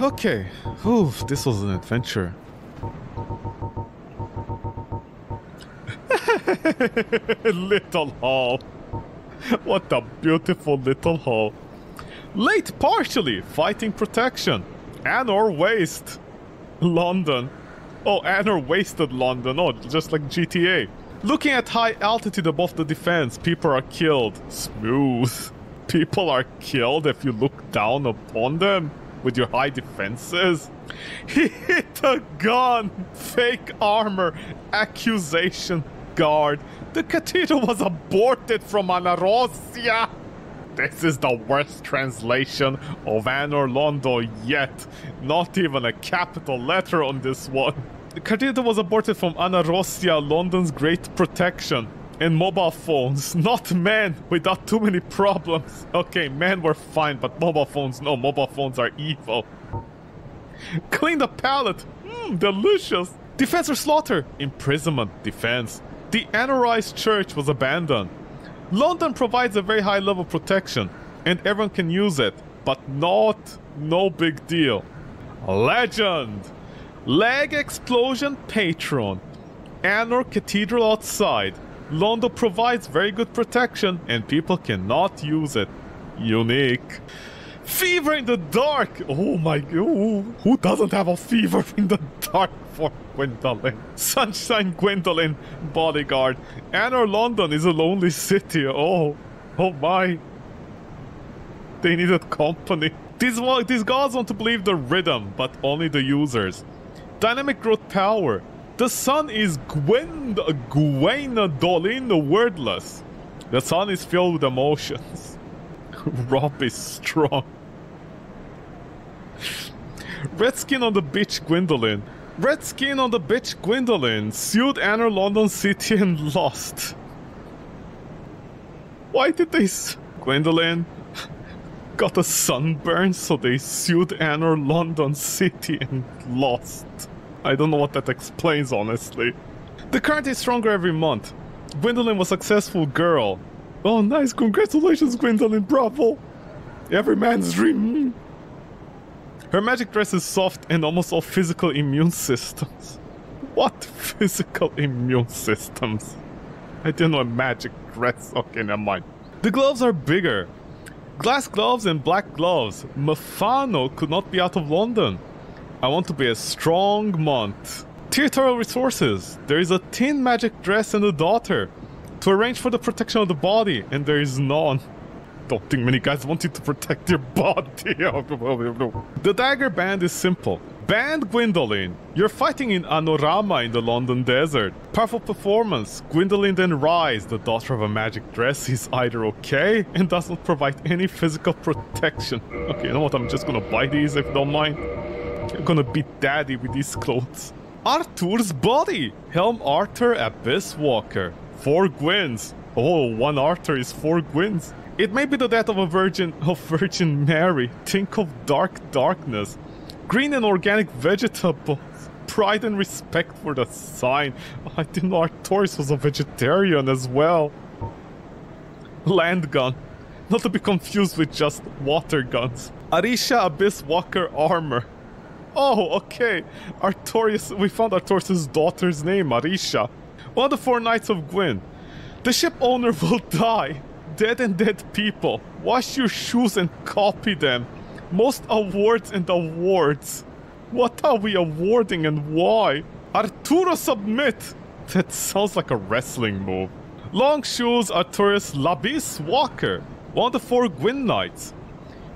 Okay. Ooh, this was an adventure. Little hall. What a beautiful little hall. Late partially, fighting protection. Anor waste London. Oh, Anor wasted London. Oh, just like GTA. Looking at high altitude above the defense, people are killed. Smooth. People are killed if you look down upon them with your high defenses. He hit a gun. Fake armor. Accusation guard. The cathedral was aborted from Anarosia. This is the worst translation of Anor Londo yet. Not even a capital letter on this one. The cathedral was aborted from Anarosia, London's great protection. And mobile phones, not men, without too many problems. Okay, men were fine, but mobile phones, no, mobile phones are evil. Clean the palate. Delicious. Defense or slaughter? Imprisonment, defense. The Anorized church was abandoned. London provides a very high level of protection, and everyone can use it, but no big deal. Legend! Leg explosion patron. Anor Cathedral outside. Londo provides very good protection, and people cannot use it. Unique. Fever in the dark! Oh my god, who doesn't have a fever in the dark for Gwyndolin? Sunshine Gwyndolin, bodyguard. Anor London is a lonely city, oh my. They needed company. These gods want to believe the rhythm, but only the users. Dynamic growth power. The sun is Gwyndolin wordless. The sun is filled with emotions. Rob is strong. Red skin on the bitch Gwyndolin. Red skin on the bitch Gwyndolin sued Anor London City and lost. Why did they Gwyndolin got a sunburn, so they sued Anor London City and lost. I don't know what that explains, honestly. The current is stronger every month. Gwyndolin was a successful girl. Oh, nice. Congratulations, Gwyndolin. Bravo. Every man's dream. Her magic dress is soft and almost all physical immune systems. What physical immune systems? I didn't know a magic dress. Okay, never mind. The gloves are bigger. Glass gloves and black gloves. Mafano could not be out of London. I want to be a strong month. Territorial resources. There is a tin magic dress and a daughter. To arrange for the protection of the body, and there is none. Don't think many guys want you to protect your body. The dagger band is simple. Band Gwyndolin. You're fighting in Anorama in the London desert. Powerful performance. Gwyndolin then Rise, the daughter of a magic dress, is either okay and does not provide any physical protection. Okay, you know what? I'm just gonna buy these if you don't mind. I'm gonna beat daddy with these clothes. Arthur's body. Helm Arthur, Abyss Walker. 4 Gwyns. Oh, 1 Arthur is 4 Gwyns. It may be the death of a virgin, Mary. Think of darkness. Green and organic vegetables. Pride and respect for the sign. I didn't know Artorias was a vegetarian as well. Land gun. Not to be confused with just water guns. Arisha Abyss Walker armor. Oh, okay. Artorias, we found Artorias' daughter's name, Arisha. One of the 4 Knights of Gwyn. The ship owner will die. Dead and dead people. Wash your shoes and copy them. Most awards and awards. What are we awarding and why? Arturo submit. That sounds like a wrestling move. Long shoes, Artorias Labis Walker. One of the 4 Gwyn Knights.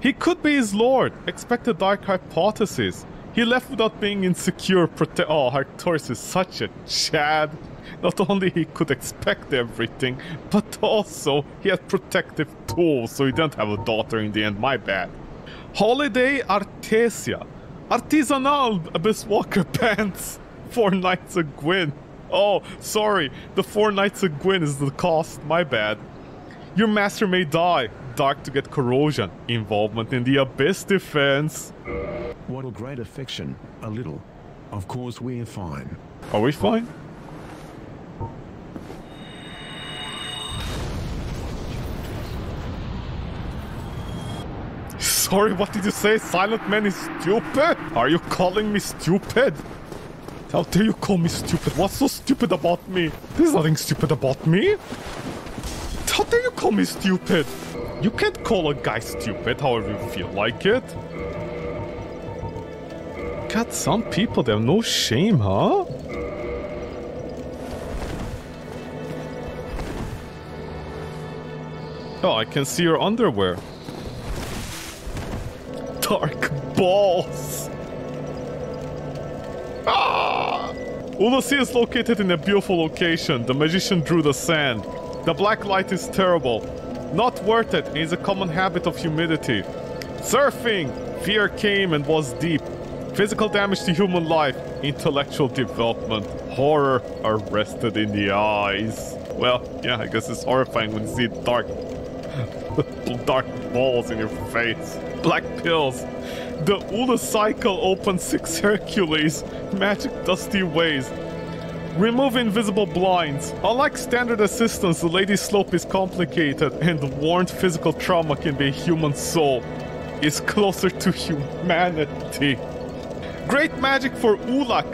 He could be his lord. Expect the dark hypothesis. He left without being insecure. Oh, Artorias is such a chad. Not only he could expect everything, but also he had protective tools, so he didn't have a daughter in the end, my bad. Holiday Artesia. Artisanal Abyss Walker pants. 4 Knights of Gwyn. Oh, sorry, the 4 Knights of Gwyn is the cost, my bad. Your master may die. Dark to get corrosion. Involvement in the Abyss defense. What a great affection. A little. Of course we're fine. Are we fine? sorry, what did you say? Silent Man is stupid? Are you calling me stupid? How dare you call me stupid? What's so stupid about me? There's nothing stupid about me. How dare you call me stupid? You can't call a guy stupid however you feel like it. God, some people, they have no shame, huh? Oh, I can see your underwear. Dark balls. Ah! Ulysses is located in a beautiful location. The magician drew the sand. The black light is terrible. Not worth it. It is a common habit of humidity. Surfing! Fear came and was deep. Physical damage to human life. Intellectual development. Horror arrested in the eyes. Well, yeah, I guess it's horrifying when you see dark balls in your face. Black pills. The Ula cycle opens 6 Hercules. Magic dusty ways. Remove invisible blinds. Unlike standard assistance, the lady's slope is complicated and the warned physical trauma can be a human soul. It's closer to humanity. Great magic for Ulak.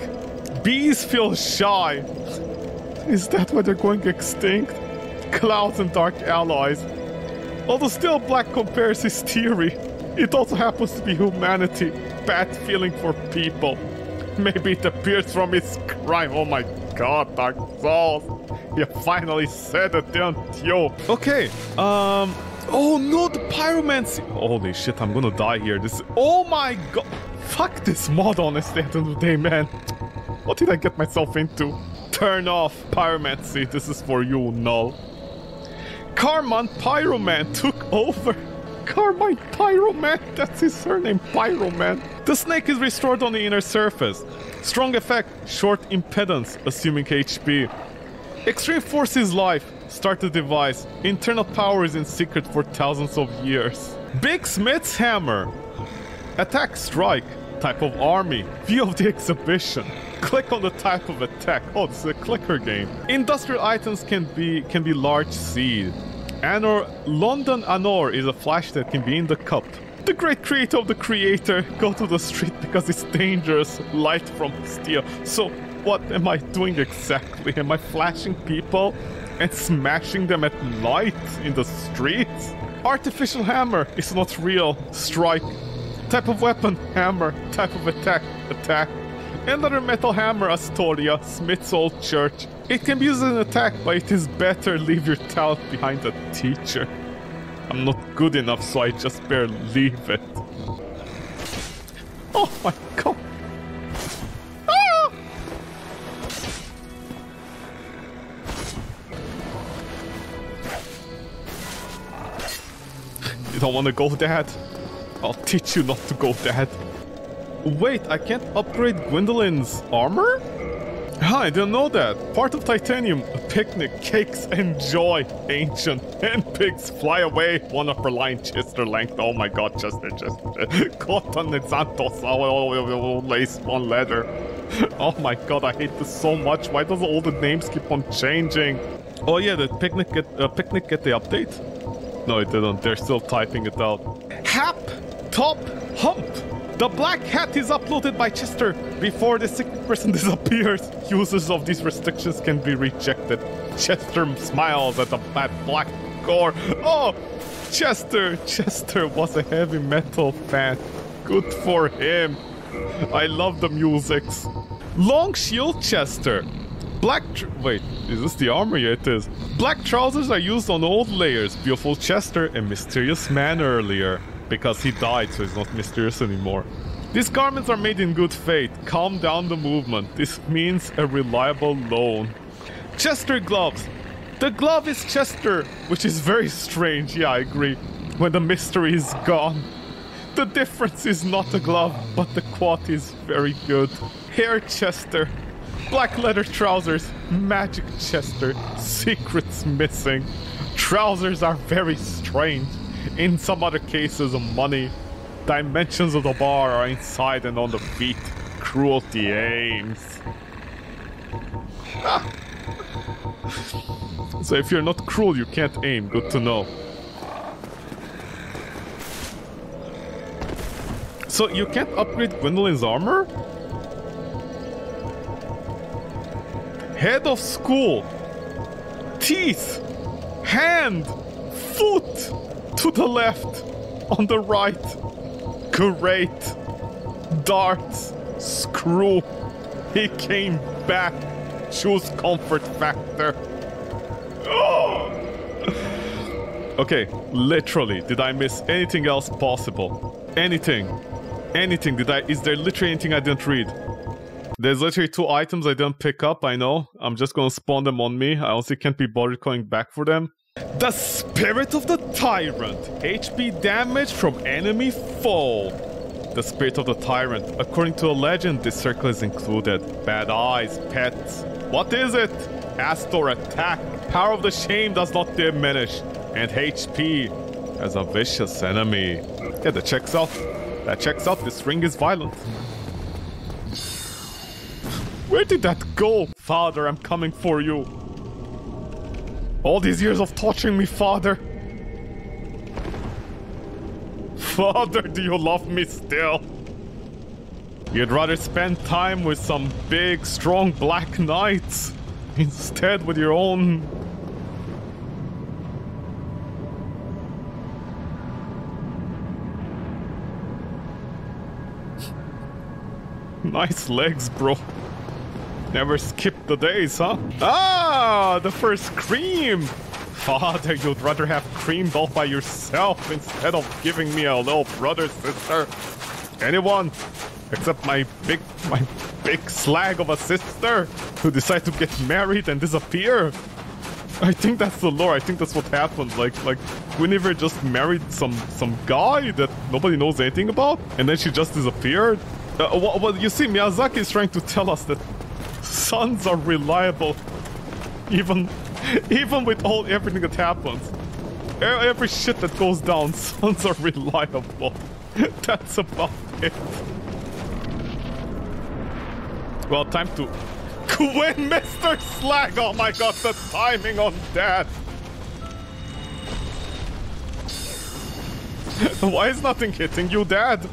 Bees feel shy. Is that why they're going extinct? Clouds and dark allies. Although still black compares his theory, it also happens to be humanity. Bad feeling for people. Maybe it appears from his crime. Oh my god, Dark Souls. You finally said it, didn't you? Okay, oh no, the pyromancy. Holy shit, I'm gonna die here. This. Oh my god. Fuck this mod, honestly, at the end of the day, man. What did I get myself into? Turn off pyromancy. This is for you, Null. Carmine Pyroman took over. Carmine Pyroman. That's his surname, Pyroman. The snake is restored on the inner surface. Strong effect, short impedance, assuming HP. Extreme force is life. Start the device. Internal power is in secret for thousands of years. Big Smith's hammer. Attack strike, type of army, view of the exhibition. Click on the type of attack. Oh, this is a clicker game. Industrial items can be large seed. Anor London Anor is a flash that can be in the cup. The great creator of the creator, go to the street because it's dangerous. Light from steel. So what am I doing exactly? Am I flashing people and smashing them at night in the streets? Artificial hammer is not real. Strike. Type of weapon, hammer. Type of attack, attack. Another metal hammer, Astoria, Smith's old church. It can be used as an attack, but it is better leave your talent behind the teacher. I'm not good enough, so I just barely leave it. Oh my god. Ah! You don't want to go, Dad? I'll teach you not to go, Dad. Wait, I can't upgrade Gwendolin's armor? Huh, I didn't know that. Part of titanium, a picnic, cakes, enjoy, ancient, handpicks, fly away, one upper line, Chester length, oh my god, Chester, cotton, exantos, oh, lace, one letter. Oh my god, I hate this so much, why does all the names keep on changing? Oh yeah, did picnic get the update? No, it didn't, they're still typing it out. Hap, top, hump. The black hat is uploaded by Chester before the sick person disappears. Users of these restrictions can be rejected. Chester smiles at the bad black gore. Oh, Chester was a heavy metal fan. Good for him. I love the musics. Long shield Chester. Wait, is this the armor? Yeah, it is. Black trousers are used on old layers. Beautiful Chester, a mysterious man earlier. Because he died, so it's not mysterious anymore. These garments are made in good faith. Calm down the movement. This means a reliable loan. Chester gloves. The glove is Chester, which is very strange. Yeah, I agree. When the mystery is gone. The difference is not the glove, but the quality is very good. Hair Chester. Black leather trousers. Magic Chester. Secrets missing. Trousers are very strange. In some other cases of money, dimensions of the bar are inside and on the feet. Cruelty aims. Ah. So if you're not cruel, you can't aim. Good to know. So you can't upgrade Gwendolin's armor? Head of school, teeth, hand, foot, to the left, on the right, great, darts, screw, he came back, choose comfort factor. Okay, literally, did I miss anything else possible? Anything? Anything? Is there literally anything I didn't read? There's literally two items I didn't pick up, I know. I'm just gonna spawn them on me. I honestly can't be bothered going back for them. The Spirit of the Tyrant. HP damage from enemy foe. The Spirit of the Tyrant. According to a legend, this circle is included. Bad eyes, pets. What is it? Astor attack. Power of the shame does not diminish. And HP as a vicious enemy. Yeah, that checks out. That checks out. This ring is violent. Where did that go? Father, I'm coming for you. All these years of torturing me, Father. Father, do you love me still? You'd rather spend time with some big, strong black knights instead with your own... Nice legs, bro. Never skip the days, huh? Ah, the first cream! Father, you'd rather have creamed all by yourself instead of giving me a little brother, sister. Anyone, except my big slag of a sister who decided to get married and disappear. I think that's the lore. I think that's what happened. Like Guinevere just married some guy that nobody knows anything about, and then she just disappeared. Well, you see, Miyazaki is trying to tell us that sons are reliable, even with all everything that happens, every shit that goes down. Sons are reliable. That's about it. Well, time to Gwyn, Mr. Slag. Oh my god, the timing on that! Why is nothing hitting you, Dad?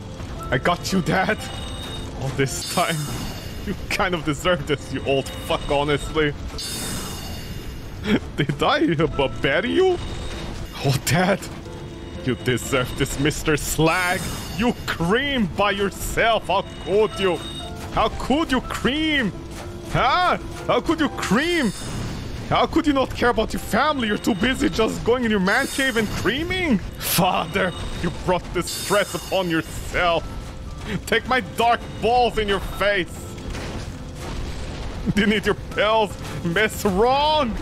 I got you, Dad. All this time. You kind of deserve this, you old fuck, honestly. Did I bury you? Oh, Dad. You deserve this, Mr. Slag. You cream by yourself. How could you? How could you cream? Huh? How could you cream? How could you not care about your family? You're too busy just going in your man cave and creaming? Father, you brought this stress upon yourself. Take my dark balls in your face. You need your pills, Miss Wrong!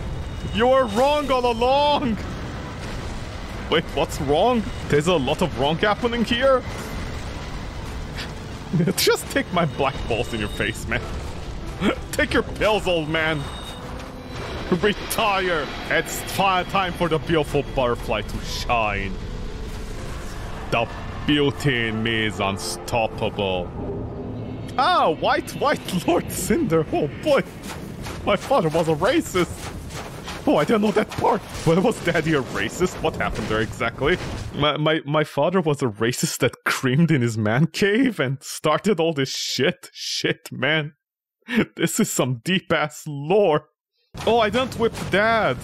You were wrong all along! Wait, what's wrong? There's a lot of wrong happening here? Just take my black balls in your face, man. Take your pills, old man. Retire! It's time for the beautiful butterfly to shine. The beauty in me is unstoppable. Ah, white Lord Cinder. Oh boy, my father was a racist. Oh, I didn't know that part. Well, was Daddy a racist? What happened there exactly? My father was a racist that creamed in his man cave and started all this shit. Shit, man. This is some deep-ass lore. Oh, I didn't whip Dad.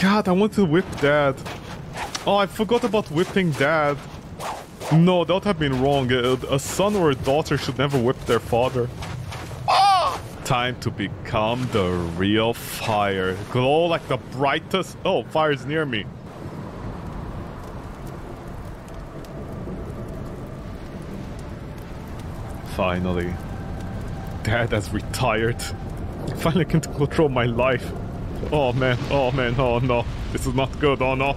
God, I want to whip Dad. Oh, I forgot about whipping Dad. No, that would have been wrong. A son or a daughter should never whip their father. Ah! Time to become the real fire. Glow like the brightest... Oh, fire's near me. Finally. Dad has retired. Finally can control my life. Oh man, oh man, oh no. This is not good, oh no.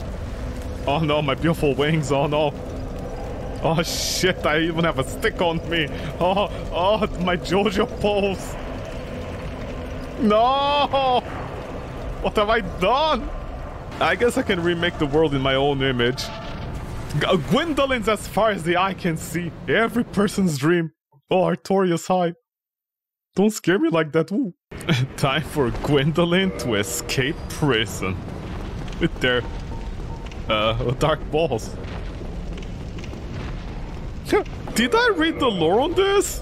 Oh no, my beautiful wings, oh no. Oh shit, I even have a stick on me. Oh, oh, my JoJo pose. No! What have I done? I guess I can remake the world in my own image. Gwyndolin's as far as the eye can see. Every person's dream. Oh, Artorias, hi. Don't scare me like that, woo. Time for Gwendolin to escape prison. With their... dark balls. Did I read the lore on this?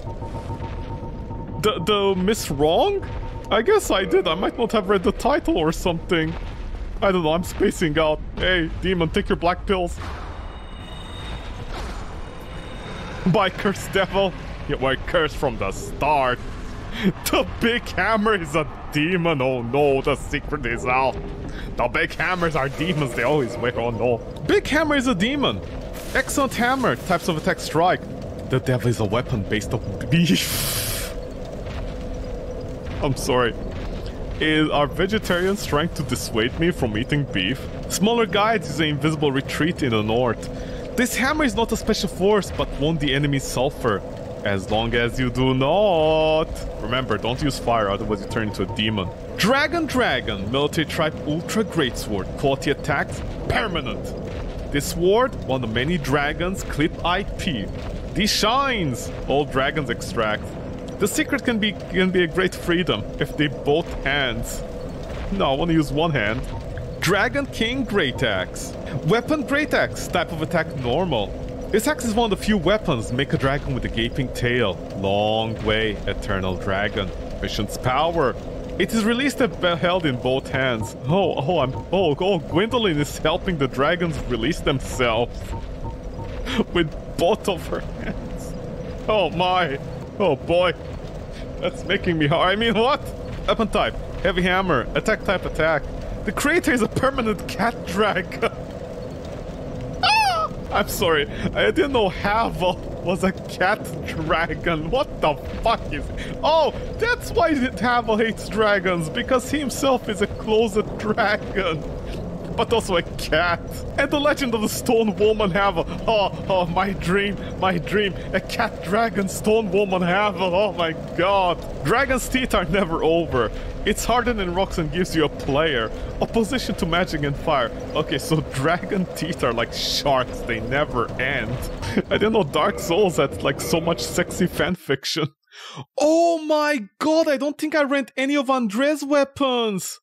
The Miss Wrong? I guess I did. I might not have read the title or something. I don't know, I'm spacing out. Hey, demon, take your black pills. By curse devil. Yeah, well, curse from the start. The big hammer is a demon. Oh no, the secret is out. The big hammers are demons. They always wear. Oh no. Big hammer is a demon. Excellent hammer. Types of attack strike. The devil is a weapon based on beef. I'm sorry. Are vegetarians trying to dissuade me from eating beef? Smaller guides use an invisible retreat in the north. This hammer is not a special force, but won't the enemy suffer. As long as you do not. Remember, don't use fire, otherwise you turn into a demon. Dragon, military tribe ultra greatsword. Quality attacks, permanent. This sword, one of many dragons, clip IP. These shines, all dragons extract. The secret can be a great freedom if they both hands. No, I want to use one hand. Dragon King Great Axe. Weapon Great Axe, type of attack normal. This axe is one of the few weapons make a dragon with a gaping tail. Long way, eternal dragon. Mission's power. It is released and held in both hands. Oh, Gwyndolin is helping the dragons release themselves. With both of her hands. Oh my. Oh boy. That's making me hard. I mean, what? Weapon type. Heavy hammer. Attack type attack. The creator is a permanent cat dragon. I'm sorry, I didn't know Havel was a cat dragon. What the fuck is it? Oh, that's why Havel hates dragons, because he himself is a closet dragon, but also a cat. And the legend of the stone woman Havel. Oh, my dream, a cat dragon stone woman Havel. Oh my god. Dragon's teeth are never over. It's hardened in rocks and gives you a player. Opposition to magic and fire. Okay, so dragon teeth are like sharks. They never end. I didn't know Dark Souls had like so much sexy fanfiction. Oh my god, I don't think I rent any of Andre's weapons.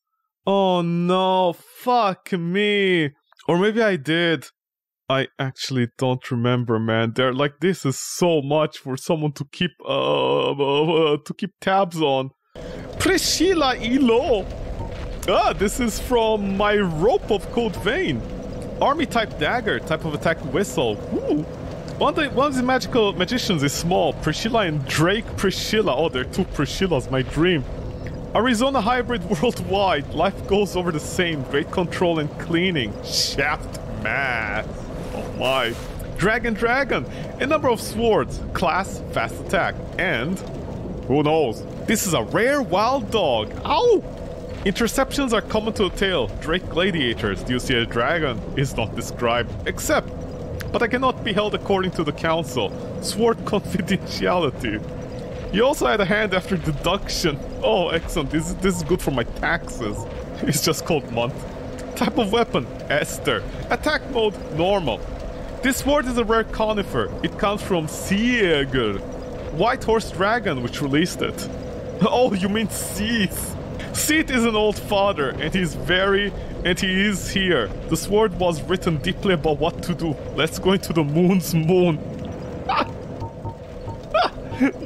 Oh no, fuck me. Or maybe I did. I actually don't remember, man. They're like, this is so much for someone to keep tabs on. Priscilla Ilo. Ah, this is from my rope of Cold Vein. Army type dagger, type of attack whistle. Woo. One of the magical magicians is small. Priscilla and Drake Priscilla. Oh, they're two Priscillas, my dream. Arizona hybrid worldwide. Life goes over the same. Great control and cleaning. Shaft math. Oh my. Dragon. A number of swords. Class, fast attack. And who knows? This is a rare wild dog. Ow! Interceptions are common to the tail. Drake gladiators. Do you see a dragon? Is not described. Except, but I cannot be held according to the council. Sword confidentiality. You also had a hand after deduction. Oh, excellent. This is good for my taxes. It's just called month. Type of weapon, Esther. Attack mode, normal. This sword is a rare conifer. It comes from Seath. White Horse Dragon, which released it. Oh, you mean Seath. Seath is an old father, and he is here. The sword was written deeply about what to do. Let's go into the moon's moon.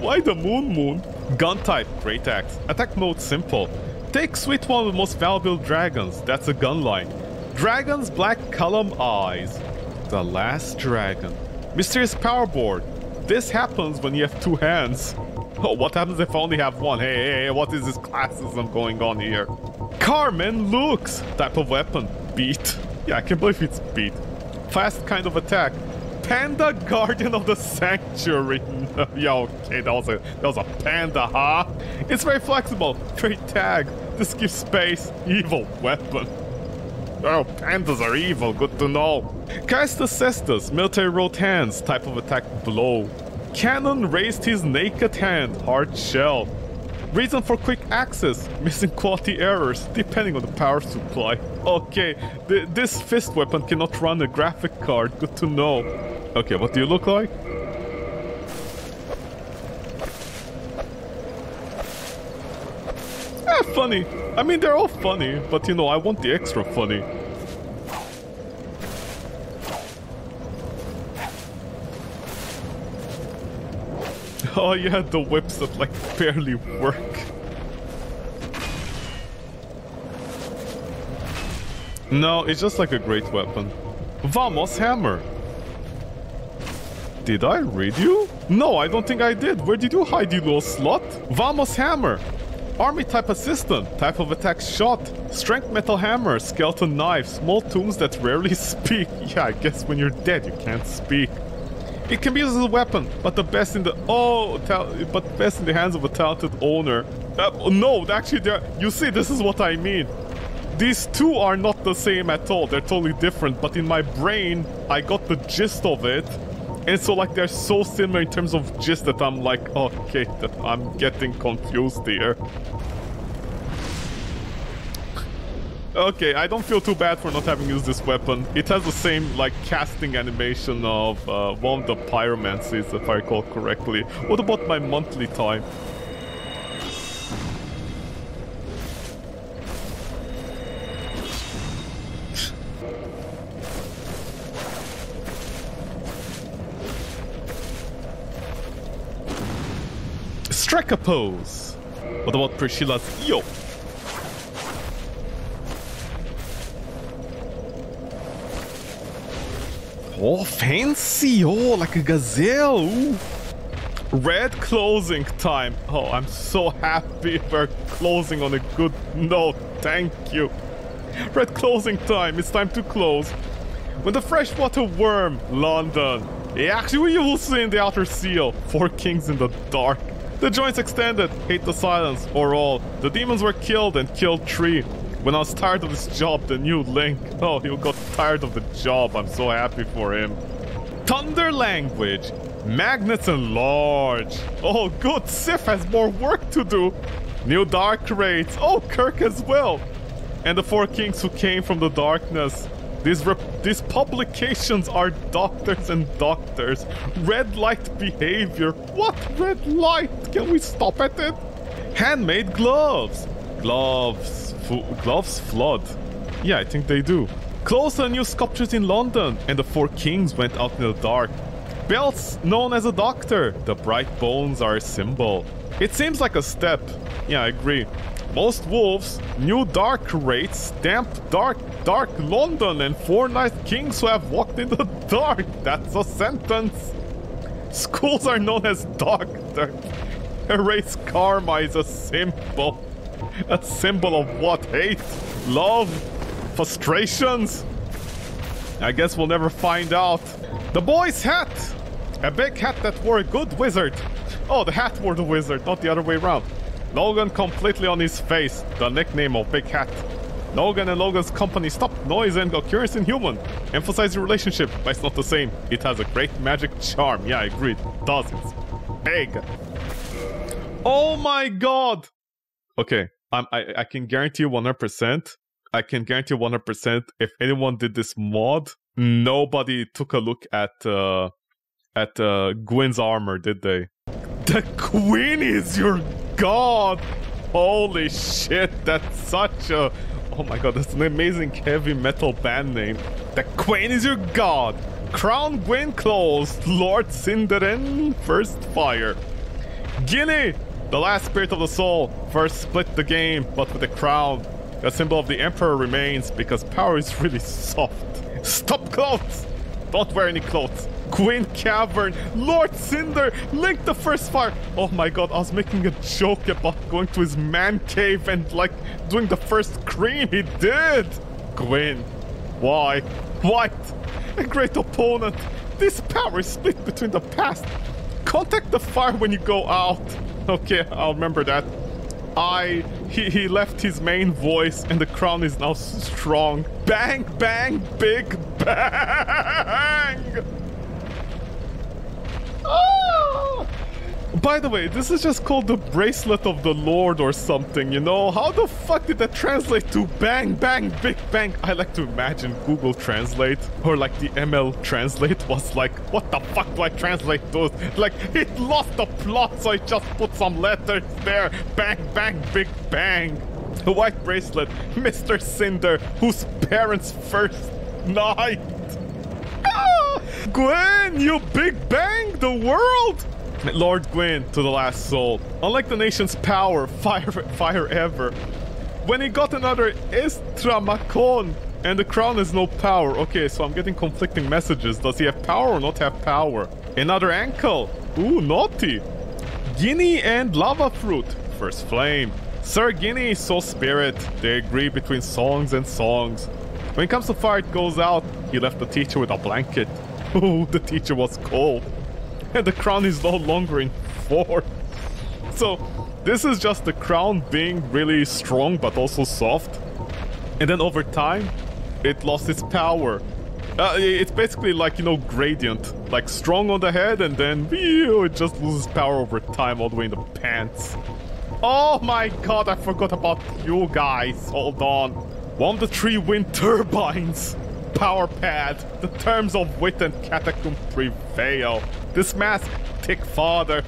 Why the moon? Gun type, great axe. Attack mode, simple. Take sweet one of the most valuable dragons. That's a gun line. Dragon's black column eyes. The last dragon. Mysterious power board. This happens when you have two hands. Oh, what happens if I only have one? Hey, what is this classism going on here? Carmen Lux. Type of weapon, beat. Yeah, I can't believe it's beat. Fast kind of attack. Panda Guardian of the Sanctuary. Yeah, okay, that was a panda, huh? It's very flexible. Great tag. This gives space. Evil weapon. Oh, pandas are evil. Good to know. Caestus Cestus, military road hands. Type of attack, blow. Cannon raised his naked hand. Hard shell. Reason for quick access. Missing quality errors, depending on the power supply. Okay, this fist weapon cannot run a graphic card. Good to know. Okay, what do you look like? Eh, funny. I mean, they're all funny, but you know, I want the extra funny. Oh yeah, the whips that like barely work. No, it's just like a great weapon. Vamos hammer! Did I read you? No, I don't think I did. Where did you hide, you little slut? Vamos hammer! Army type assistant, type of attack shot, strength metal hammer, skeleton knife, small tombs that rarely speak. Yeah, I guess when you're dead you can't speak. It can be used as a weapon, but the best in the hands of a talented owner. No, actually, you see, this is what I mean. These two are not the same at all. They're totally different. But in my brain, I got the gist of it, and so like they're so similar in terms of gist that I'm like, okay, that I'm getting confused here. Okay, I don't feel too bad for not having used this weapon. It has the same, like, casting animation of one of the pyromancies, if I recall correctly. What about my monthly time? Strike a pose! What about Priscilla's yo? Oh, fancy! Oh, like a gazelle! Ooh. Red closing time! Oh, I'm so happy we're closing on a good note. Thank you. Red closing time. It's time to close. When the freshwater worm, London. Actually, you will see in the outer seal. Four kings in the dark. The joints extended. Hate the silence or all. The demons were killed and killed three. When I was tired of this job, the new Link. Oh, he got tired of the job. I'm so happy for him. Thunder language. Magnets enlarge. Oh, good. Sif has more work to do. New dark raids. Oh, Kirk as well. And the four kings who came from the darkness. These publications are doctors and doctors. Red light behavior. What red light? Can we stop at it? Handmade gloves. Gloves flood. Yeah, I think they do. Closed are new sculptures in London, and the four kings went out in the dark. Belts known as a doctor. The bright bones are a symbol. It seems like a step. Yeah, I agree. Most wolves, new dark raids, stamped dark London, and four night kings who have walked in the dark. That's a sentence. Schools are known as doctor. Erase karma is a symbol. A symbol of what? Hate? Love? Frustrations? I guess we'll never find out. The boy's hat! A big hat that wore a good wizard. Oh, the hat wore the wizard, not the other way around. Logan completely on his face, the nickname of Big Hat. Logan and Logan's company stopped noise and got curious and human. Emphasize the relationship, but it's not the same. It has a great magic charm. Yeah, I agree. It does. It's big. Oh my god! Okay. I can guarantee you 100%. I can guarantee 100% if anyone did this mod, nobody took a look at Gwyn's armor, did they? The Queen is your god! Holy shit, that's such a... Oh my god, that's an amazing heavy metal band name. The Queen is your god! Crown Gwyn closed, Lord Cinderin, first fire. Gilly! The last spirit of the soul first split the game, but with a crown. The symbol of the emperor remains because power is really soft. Stop clothes! Don't wear any clothes. Queen Cavern, Lord Cinder, Link the First Fire. Oh my god, I was making a joke about going to his man cave and like doing the first cream. He did! Gwyn, why? White, a great opponent. This power is split between the past. Contact the fire when you go out. Okay, I'll remember that. He left his main voice and the crown is now strong. Bang, bang, big bang! Oh! By the way, this is just called the Bracelet of the Lord or something, you know? How the fuck did that translate to bang, bang, big bang? I like to imagine Google Translate or like the ML Translate was like, what the fuck do I translate those? Like, it lost the plot, so it just put some letters there. Bang, bang, big bang. The white bracelet, Mr. Cinder, whose parents' first night. Ah! Gwen, you big bang the world! Lord Gwyn to the last soul. Unlike the nation's power, fire ever. When he got another Estramacon, and the crown is no power. Okay, so I'm getting conflicting messages. Does he have power or not have power? Another ankle. Ooh, naughty. Guinea and lava fruit. First flame. Sir Guinea, soul spirit. They agree between songs and songs. When it comes to fire, it goes out. He left the teacher with a blanket. Ooh, the teacher was cold. And the crown is no longer in force. So, this is just the crown being really strong but also soft. And then over time, it lost its power. It's basically like, you know, gradient. Like strong on the head and then it just loses power over time all the way in the pants. Oh my god, I forgot about you guys. Hold on. Warm the three wind turbines. Power pad. The terms of wit and catacomb prevail. This mask, thick father.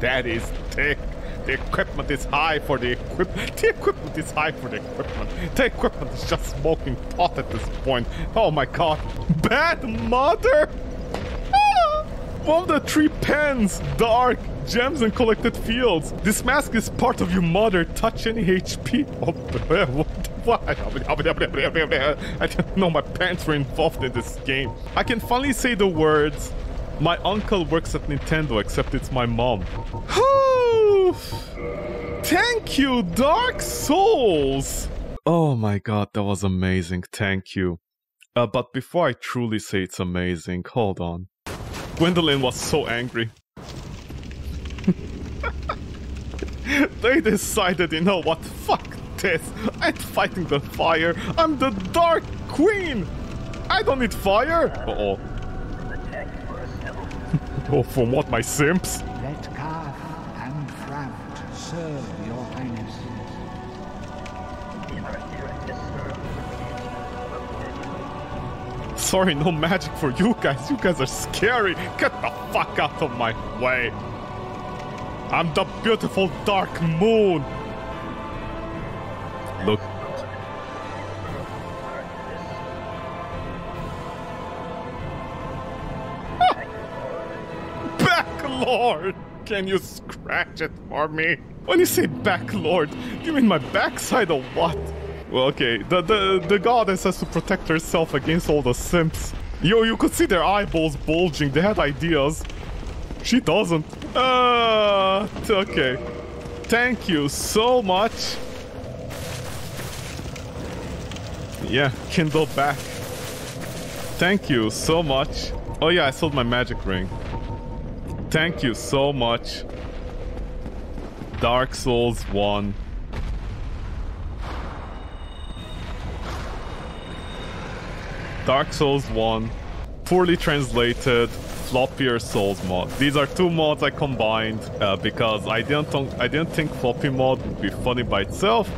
That is thick. The equipment is high for the equipment. The equipment is high for the equipment. The equipment is just smoking pot at this point. Oh my god. Bad mother! Ah! One of the three pens, dark, gems and collected fields. This mask is part of your mother. Touch any HP. Oh, what? I didn't know my parents were involved in this game. I can finally say the words. My uncle works at Nintendo, except it's my mom. Thank you, Dark Souls! Oh my god, that was amazing, thank you. But before I truly say it's amazing, hold on. Gwyndolin was so angry. They decided, you know what, fuck this. I'm fighting the fire. I'm the Dark Queen. I don't need fire. Uh-oh. Oh, from what, my simps? Let Calf and Fraft serve your highness. Sorry, no magic for you guys. You guys are scary. Get the fuck out of my way. I'm the beautiful Dark Moon. Look. Lord, can you scratch it for me? When you say back, Lord, you mean my backside or what? Well, okay, the goddess has to protect herself against all the simps. Yo, you could see their eyeballs bulging. They had ideas. She doesn't. Okay. Thank you so much. Yeah, kindle back. Thank you so much. Oh yeah, I sold my magic ring. Thank you so much. Dark Souls 1. Dark Souls 1. Poorly translated floppier Souls mod. These are two mods I combined because I didn't think floppy mod would be funny by itself,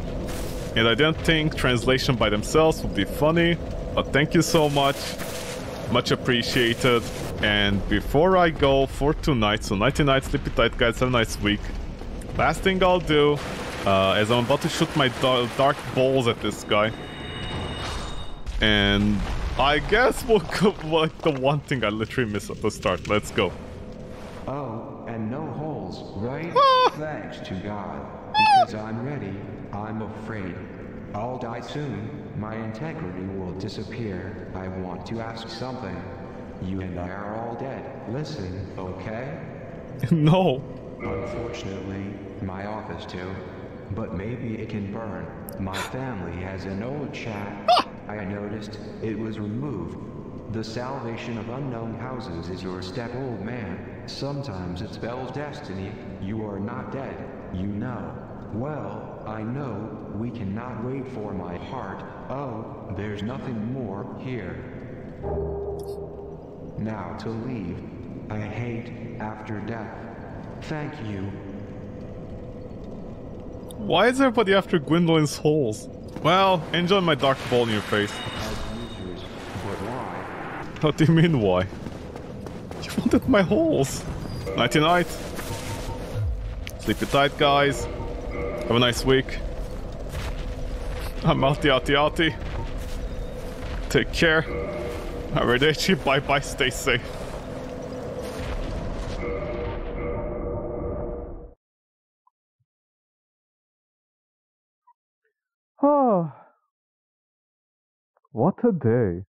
and I didn't think translation by themselves would be funny. But thank you so much. Much appreciated. And before I go for tonight, so nighty night, sleepy tight guys, have a nice week. Last thing I'll do, as I'm about to shoot my dark balls at this guy. And I guess we'll go like the one thing I literally missed at the start. Let's go. Oh, and no holes, right? Ah! Thanks to God. Because I'm ready, I'm afraid. I'll die soon. My integrity will disappear. I want to ask something. You and I are all dead. Listen, okay? No. Unfortunately, my office too. But maybe it can burn. My family has an old chat. I noticed it was removed. The salvation of unknown houses is your step, old man. Sometimes it spells destiny. You are not dead. You know. Well, I know. We cannot wait for my heart. Oh, there's nothing more here. Now to leave. I hate after death. Thank you. Why is everybody after Gwyndolyn's holes? Well, enjoy my dark ball in your face. How do you mean why? You wanted my holes. Nighty night. Sleep it tight, guys. Have a nice week. I'm outy outy outy. Take care. Arrivederci, bye bye, stay safe. Oh, what a day.